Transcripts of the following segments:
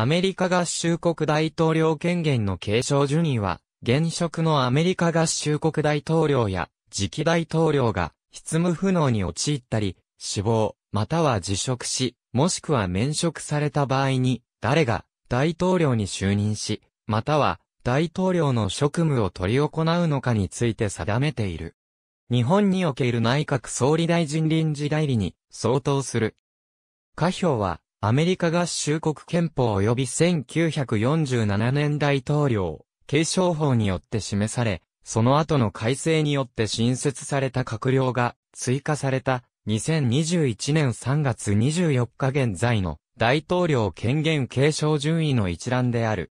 アメリカ合衆国大統領権限の継承順位は、現職のアメリカ合衆国大統領や、次期大統領が、執務不能に陥ったり、死亡、または辞職し、もしくは免職された場合に、誰が大統領に就任し、または大統領の職務を執り行うのかについて定めている。日本における内閣総理大臣臨時代理に相当する。下表は、アメリカ合衆国憲法及び1947年大統領継承法によって示され、その後の改正によって新設された閣僚が追加された2021年3月24日現在の大統領権限継承順位の一覧である。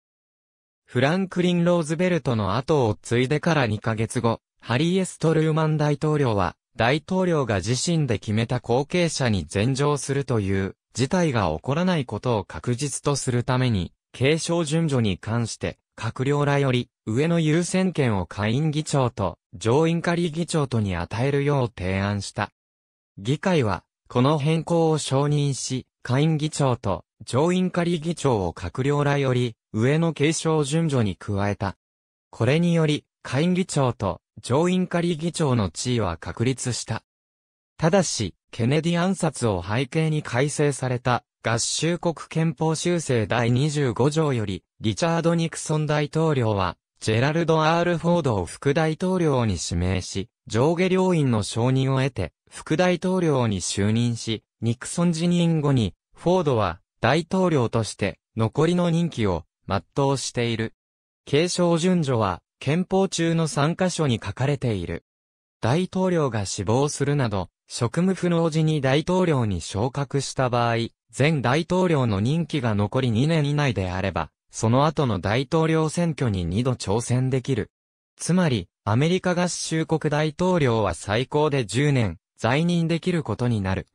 フランクリン・ローズベルトの後を継いでから2ヶ月後、ハリー・S・トルーマン大統領は大統領が自身で決めた後継者に禅譲するという事態が起こらないことを確実とするために、継承順序に関して閣僚らより上の優先権を下院議長と上院下理議長とに与えるよう提案した。議会は、この変更を承認し、下院議長と上院下理議長を閣僚らより上の継承順序に加えた。これにより、下院議長と上院下理議長の地位は確立した。ただし、ケネディ暗殺を背景に改正された合衆国憲法修正第25条より、リチャード・ニクソン大統領は、ジェラルド・R・フォードを副大統領に指名し、上下両院の承認を得て、副大統領に就任し、ニクソン辞任後に、フォードは大統領として残りの任期を全うしている。継承順序は憲法中の3カ所に書かれている。大統領が死亡するなど、職務不能時に大統領に昇格した場合、前大統領の任期が残り2年以内であれば、その後の大統領選挙に2度挑戦できる。つまり、アメリカ合衆国大統領は最高で10年、在任できることになる。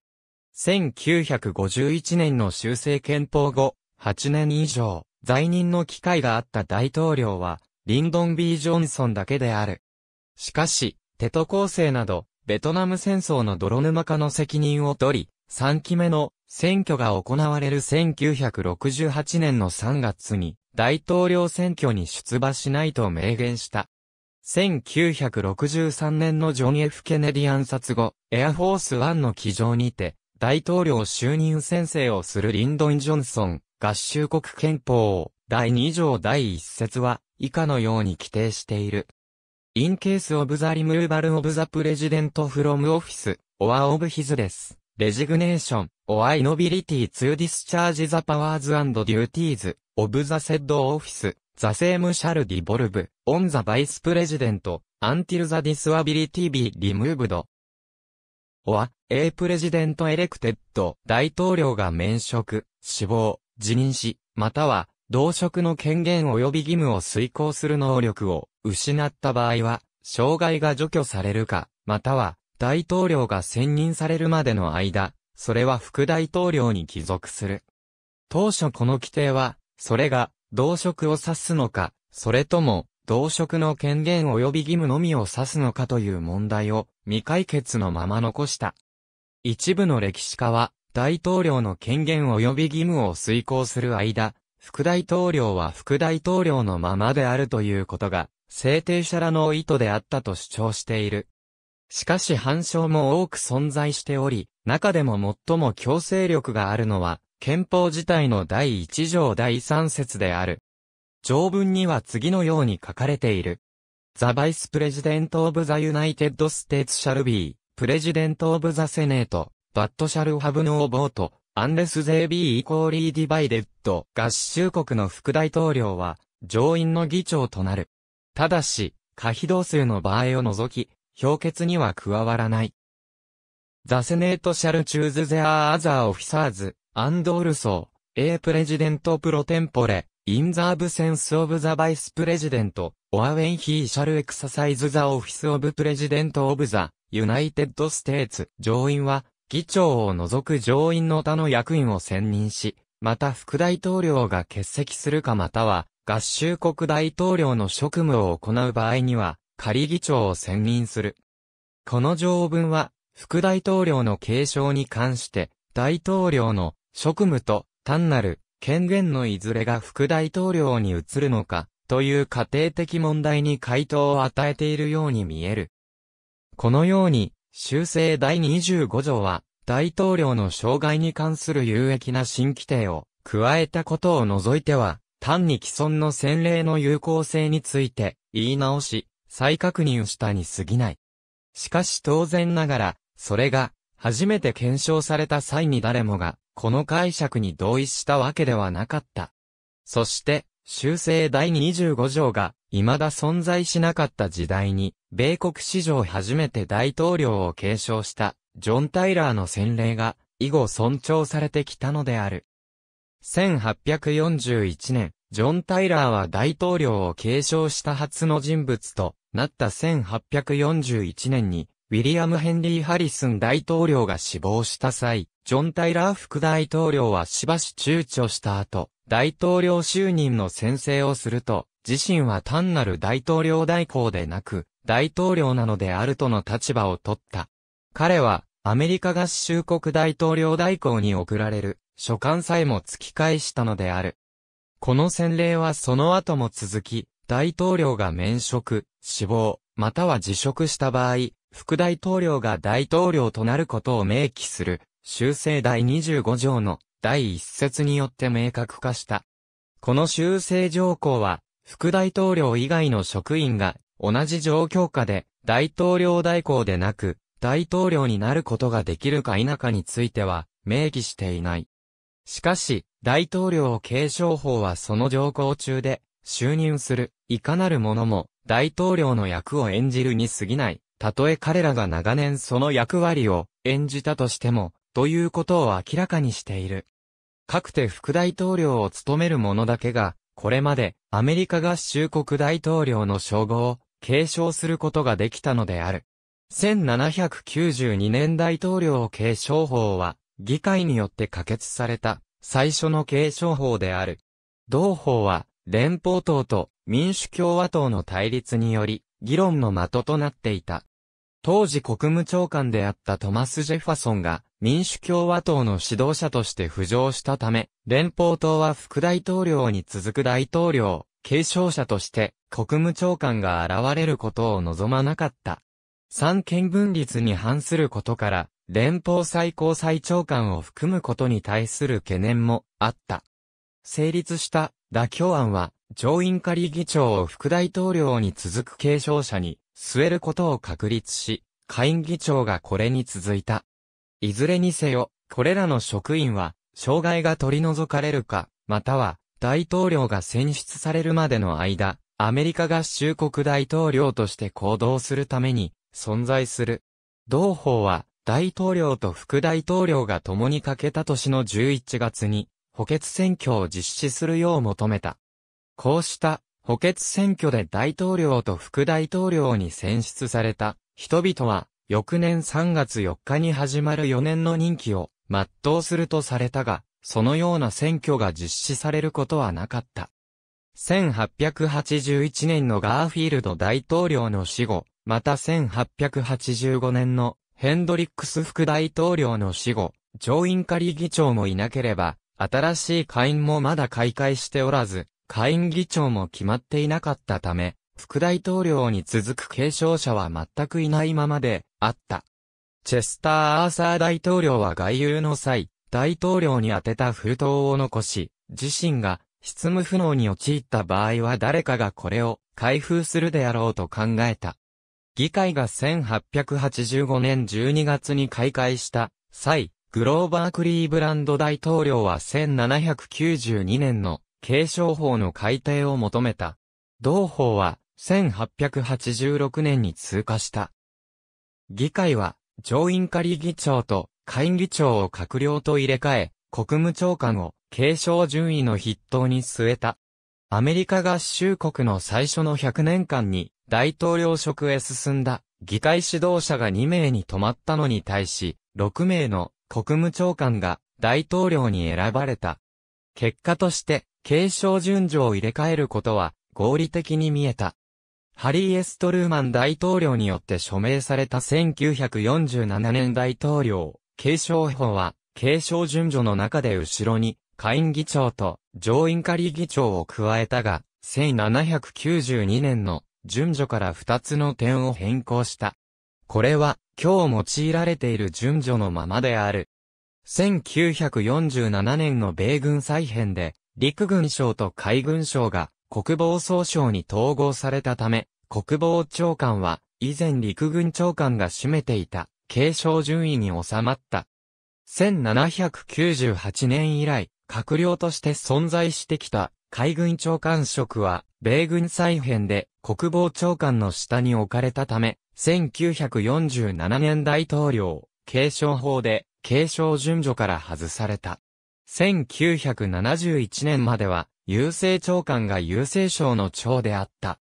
1951年の修正憲法後、8年以上、在任の機会があった大統領は、リンドン B ・ジョンソンだけである。しかし、テト攻勢など、ベトナム戦争の泥沼化の責任を取り、3期目の選挙が行われる1968年の3月に大統領選挙に出馬しないと明言した。1963年のジョン・ F ・ケネディ暗殺後、エアフォースワンの機上にて大統領就任宣誓をするリンドン・ジョンソン、合衆国憲法第2条第1節は以下のように規定している。In case of the removal of the president from office, or of his death, resignation, or inability to discharge the powers and duties of the said office, the same shall devolve on the vice president until the disability be removed. Or, a president elected, 大統領が免職、死亡、辞任し、または、同職の権限及び義務を遂行する能力を失った場合は、障害が除去されるか、または大統領が選任されるまでの間、それは副大統領に帰属する。当初この規定は、それが同職を指すのか、それとも同職の権限及び義務のみを指すのかという問題を未解決のまま残した。一部の歴史家は、大統領の権限及び義務を遂行する間、副大統領は副大統領のままであるということが、制定者らの意図であったと主張している。しかし反証も多く存在しており、中でも最も強制力があるのは、憲法自体の第1条第3節である。条文には次のように書かれている。The Vice President of the United States shall be President of the Senate, but shall have no vote.Unless they be equally divided 合衆国の副大統領は上院の議長となる。ただし、過非同数の場合を除き、評決には加わらない。The Senate shall choose their other officers, and also, a president pro tempore, in the absence of the vice president, or when he shall exercise the office of president of the United States. 上院は、議長を除く上院の他の役員を選任し、また副大統領が欠席するかまたは、合衆国大統領の職務を行う場合には、仮議長を選任する。この条文は、副大統領の継承に関して、大統領の職務と単なる権限のいずれが副大統領に移るのか、という仮定的問題に回答を与えているように見える。このように、修正第25条は、大統領の障害に関する有益な新規定を加えたことを除いては、単に既存の先例の有効性について言い直し、再確認したに過ぎない。しかし当然ながら、それが初めて検証された際に誰もが、この解釈に同意したわけではなかった。そして、修正第25条が未だ存在しなかった時代に、米国史上初めて大統領を継承した、ジョン・タイラーの先例が、以後尊重されてきたのである。1841年、ジョン・タイラーは大統領を継承した初の人物となった1841年に、ウィリアム・ヘンリー・ハリスン大統領が死亡した際、ジョン・タイラー副大統領はしばし躊躇した後、大統領就任の宣誓をすると、自身は単なる大統領代行でなく、大統領なのであるとの立場を取った。彼は、アメリカ合衆国大統領代行に送られる、書簡さえも突き返したのである。この先例はその後も続き、大統領が免職、死亡、または辞職した場合、副大統領が大統領となることを明記する、修正第25条の第一節によって明確化した。この修正条項は、副大統領以外の職員が、同じ状況下で、大統領代行でなく、大統領になることができるか否かについては、明記していない。しかし、大統領継承法はその条項中で、就任する、いかなる者も、大統領の役を演じるに過ぎない、たとえ彼らが長年その役割を演じたとしても、ということを明らかにしている。かくて副大統領を務める者だけが、これまで、アメリカ合衆国大統領の称号を、継承することができたのである。1792年大統領継承法は、議会によって可決された、最初の継承法である。同法は、連邦党と民主共和党の対立により、議論の的となっていた。当時国務長官であったトマス・ジェファソンが、民主共和党の指導者として浮上したため、連邦党は副大統領に続く大統領、継承者として国務長官が現れることを望まなかった。三権分立に反することから、連邦最高裁長官を含むことに対する懸念もあった。成立した妥協案は、上院下議長を副大統領に続く継承者に据えることを確立し、下院議長がこれに続いた。いずれにせよ、これらの職員は、障害が取り除かれるか、または、大統領が選出されるまでの間、アメリカ合衆国大統領として行動するために存在する。同法は大統領と副大統領が共に欠けた年の11月に補欠選挙を実施するよう求めた。こうした補欠選挙で大統領と副大統領に選出された人々は翌年3月4日に始まる4年の任期を全うするとされたが、そのような選挙が実施されることはなかった。1881年のガーフィールド大統領の死後、また1885年のヘンドリックス副大統領の死後、上院下議長もいなければ、新しい下院もまだ開会しておらず、下院議長も決まっていなかったため、副大統領に続く継承者は全くいないままであった。チェスター・アーサー大統領は外遊の際、大統領に宛てた封筒を残し、自身が執務不能に陥った場合は誰かがこれを開封するであろうと考えた。議会が1885年12月に開会した際、グローバー・クリーブランド大統領は1792年の継承法の改定を求めた。同法は1886年に通過した。議会は上院下議長と下院議長を閣僚と入れ替え、国務長官を継承順位の筆頭に据えた。アメリカ合衆国の最初の100年間に大統領職へ進んだ議会指導者が2名に止まったのに対し、6名の国務長官が大統領に選ばれた。結果として継承順序を入れ替えることは合理的に見えた。ハリー・S・トルーマン大統領によって署名された1947年大統領。継承法は、継承順序の中で後ろに下院議長と上院仮議長を加えたが、1792年の順序から2つの点を変更した。これは、今日用いられている順序のままである。1947年の米軍再編で、陸軍省と海軍省が国防総省に統合されたため、国防長官は以前陸軍長官が占めていた継承順位に収まった。1798年以来、閣僚として存在してきた海軍長官職は、米軍再編で国防長官の下に置かれたため、1947年大統領継承法で継承順序から外された。1971年までは、郵政長官が郵政省の長であった。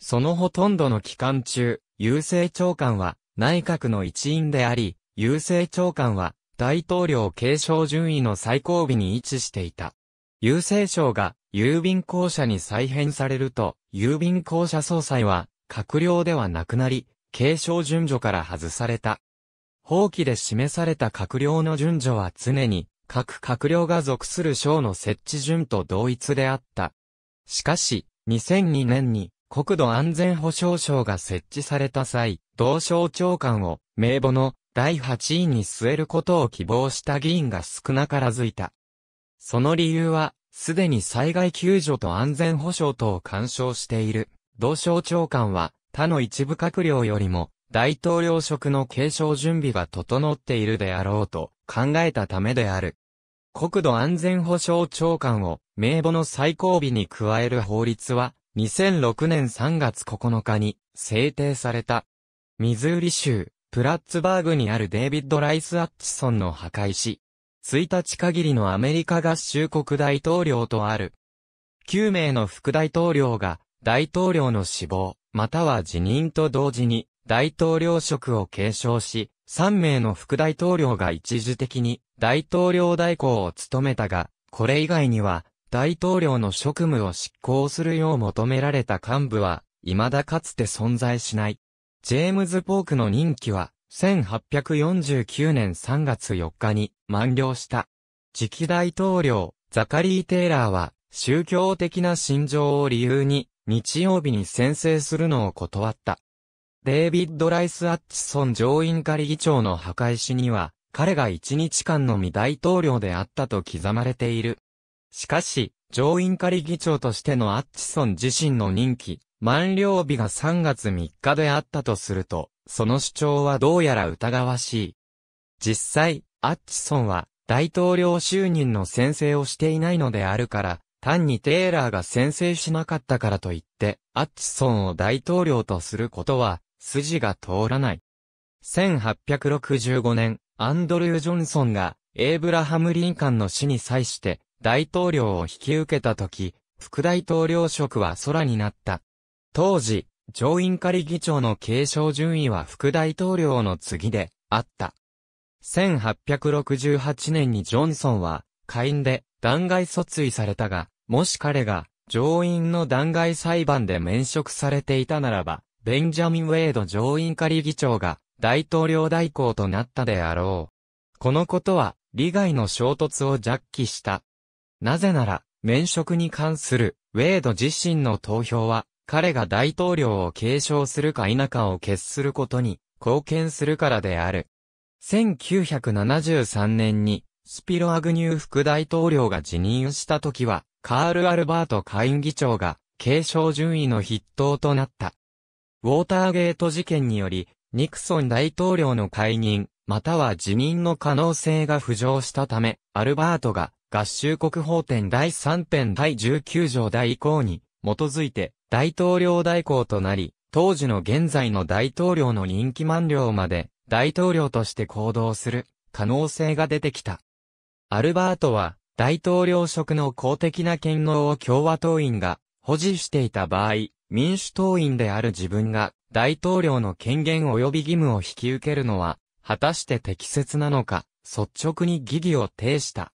そのほとんどの期間中、郵政長官は内閣の一員であり、郵政長官は大統領継承順位の最後尾に位置していた。郵政省が郵便公社に再編されると、郵便公社総裁は閣僚ではなくなり、継承順序から外された。法規で示された閣僚の順序は常に、各閣僚が属する省の設置順と同一であった。しかし、2002年に国土安全保障省が設置された際、同省長官を名簿の第8位に据えることを希望した議員が少なからずいた。その理由は、すでに災害救助と安全保障等を干渉している同省長官は、他の一部閣僚よりも、大統領職の継承準備が整っているであろうと考えたためである。国土安全保障長官を名簿の最後尾に加える法律は2006年3月9日に制定された。ミズーリ州プラッツバーグにあるデイビッド・ライス・アッチソンの破壊し、1日限りのアメリカ合衆国大統領とある。9名の副大統領が大統領の死亡または辞任と同時に大統領職を継承し、3名の副大統領が一時的に大統領代行を務めたが、これ以外には大統領の職務を執行するよう求められた幹部は、未だかつて存在しない。ジェームズ・ポークの任期は、1849年3月4日に満了した。次期大統領、ザカリー・テイラーは、宗教的な信条を理由に、日曜日に宣誓するのを断った。デイビッド・ライス・アッチソン上院仮議長の破壊しには、彼が1日間のみ大統領であったと刻まれている。しかし、上院仮議長としてのアッチソン自身の任期、満了日が3月3日であったとすると、その主張はどうやら疑わしい。実際、アッチソンは大統領就任の宣誓をしていないのであるから、単にテイラーが宣誓しなかったからといって、アッチソンを大統領とすることは、筋が通らない。1865年、アンドルー・ジョンソンが、エイブラハム・リンカンの死に際して、大統領を引き受けたとき、副大統領職は空になった。当時、上院仮議長の継承順位は副大統領の次で、あった。1868年にジョンソンは、下院で弾劾訴追されたが、もし彼が、上院の弾劾裁判で免職されていたならば、ベンジャミン・ウェイド上院仮議長が大統領代行となったであろう。このことは利害の衝突を弱気した。なぜなら、免職に関するウェイド自身の投票は、彼が大統領を継承するか否かを決することに貢献するからである。1973年にスピロ・アグニュー副大統領が辞任した時は、カール・アルバート下院議長が継承順位の筆頭となった。ウォーターゲート事件により、ニクソン大統領の解任、または辞任の可能性が浮上したため、アルバートが合衆国法典第3編第19条第1項に基づいて大統領代行となり、当時の現在の大統領の任期満了まで大統領として行動する可能性が出てきた。アルバートは大統領職の公的な権能を共和党員が保持していた場合、民主党員である自分が大統領の権限及び義務を引き受けるのは果たして適切なのか率直に疑義を呈した。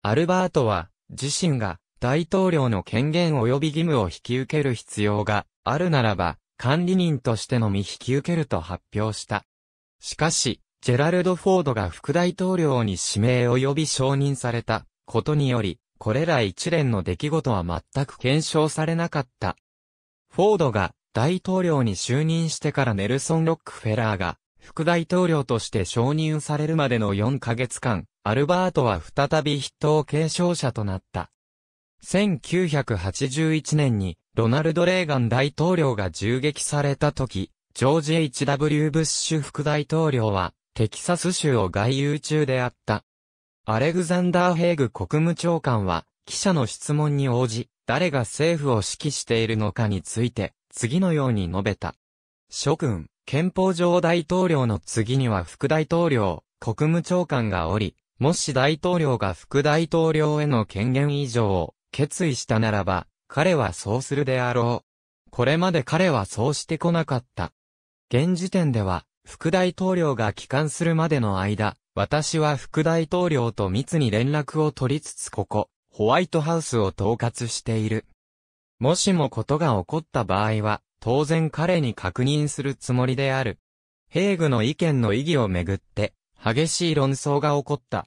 アルバートは自身が大統領の権限及び義務を引き受ける必要があるならば管理人としてのみ引き受けると発表した。しかしジェラルド・フォードが副大統領に指名及び承認されたことによりこれら一連の出来事は全く検証されなかった。フォードが大統領に就任してからネルソン・ロックフェラーが副大統領として承認されるまでの4ヶ月間、アルバートは再び筆頭継承者となった。1981年にロナルド・レーガン大統領が銃撃された時、ジョージ・ H.W. ブッシュ副大統領はテキサス州を外遊中であった。アレグザンダー・ヘイグ国務長官は記者の質問に応じ、誰が政府を指揮しているのかについて次のように述べた。諸君、憲法上大統領の次には副大統領、国務長官がおり、もし大統領が副大統領への権限移譲を決意したならば、彼はそうするであろう。これまで彼はそうしてこなかった。現時点では、副大統領が帰還するまでの間、私は副大統領と密に連絡を取りつつここ、ホワイトハウスを統括している。もしもことが起こった場合は、当然彼に確認するつもりである。ヘイグの意見の意義をめぐって、激しい論争が起こった。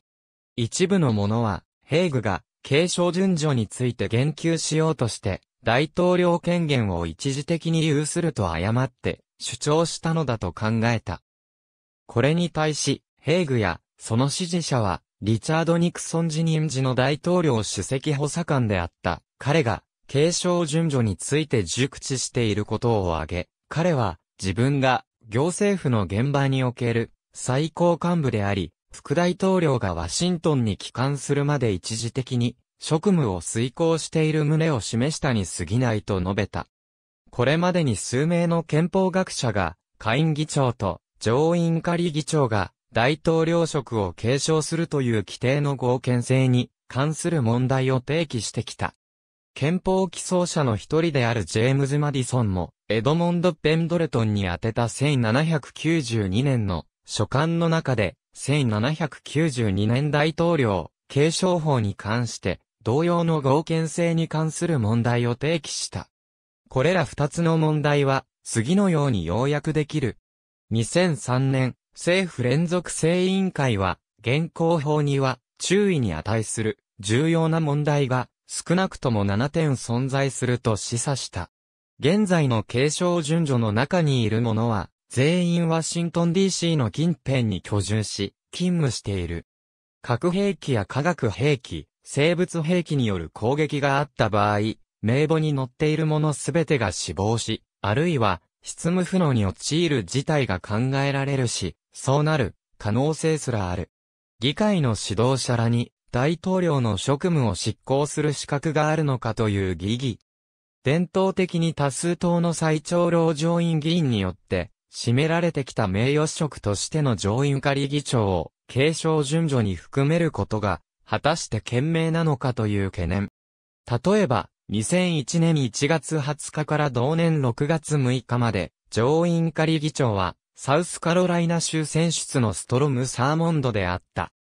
一部の者は、ヘイグが継承順序について言及しようとして、大統領権限を一時的に有すると誤って主張したのだと考えた。これに対し、ヘイグやその支持者は、リチャード・ニクソン辞任時の大統領首席補佐官であった、彼が継承順序について熟知していることを挙げ、彼は自分が行政府の現場における、最高幹部であり、副大統領がワシントンに帰還するまで一時的に職務を遂行している旨を示したに過ぎないと述べた。これまでに数名の憲法学者が、下院議長と上院仮議長が大統領職を継承するという規定の合憲性に関する問題を提起してきた。憲法起草者の一人であるジェームズ・マディソンも、エドモンド・ペンドルトンに宛てた1792年の書簡の中で、1792年大統領継承法に関して、同様の合憲性に関する問題を提起した。これら二つの問題は、次のように要約できる。2003年、政府連続性委員会は、現行法には、注意に値する、重要な問題が、少なくとも7点存在すると示唆した。現在の継承順序の中にいる者は、全員ワシントン DC の近辺に居住し、勤務している。核兵器や化学兵器、生物兵器による攻撃があった場合、名簿に載っている者すべてが死亡し、あるいは、執務不能に陥る事態が考えられるし、そうなる可能性すらある。議会の指導者らに、大統領の職務を執行する資格があるのかという疑義。伝統的に多数党の最長老上院議員によって、占められてきた名誉職としての上院仮議長を継承順序に含めることが果たして賢明なのかという懸念。例えば、2001年1月20日から同年6月6日まで上院仮議長はサウスカロライナ州選出のストロム・サーモンドであった。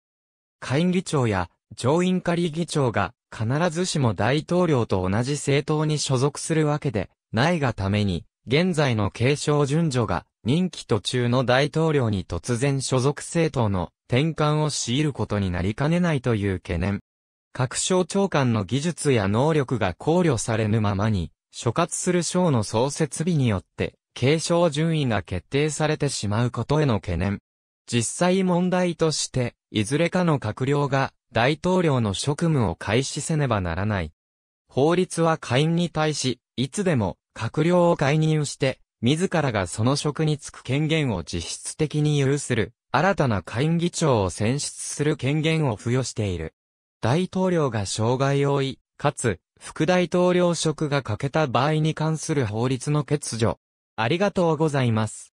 下院議長や上院仮議長が必ずしも大統領と同じ政党に所属するわけでないがために現在の継承順序が任期途中の大統領に突然所属政党の転換を強いることになりかねないという懸念。各省長官の技術や能力が考慮されぬままに、所轄する省の創設日によって、継承順位が決定されてしまうことへの懸念。実際問題として、いずれかの閣僚が大統領の職務を開始せねばならない。法律は下院に対し、いつでも閣僚を解任して、自らがその職に就く権限を実質的に有する、新たな下院議長を選出する権限を付与している。大統領が障害を負い、かつ、副大統領職が欠けた場合に関する法律の欠如。ありがとうございます。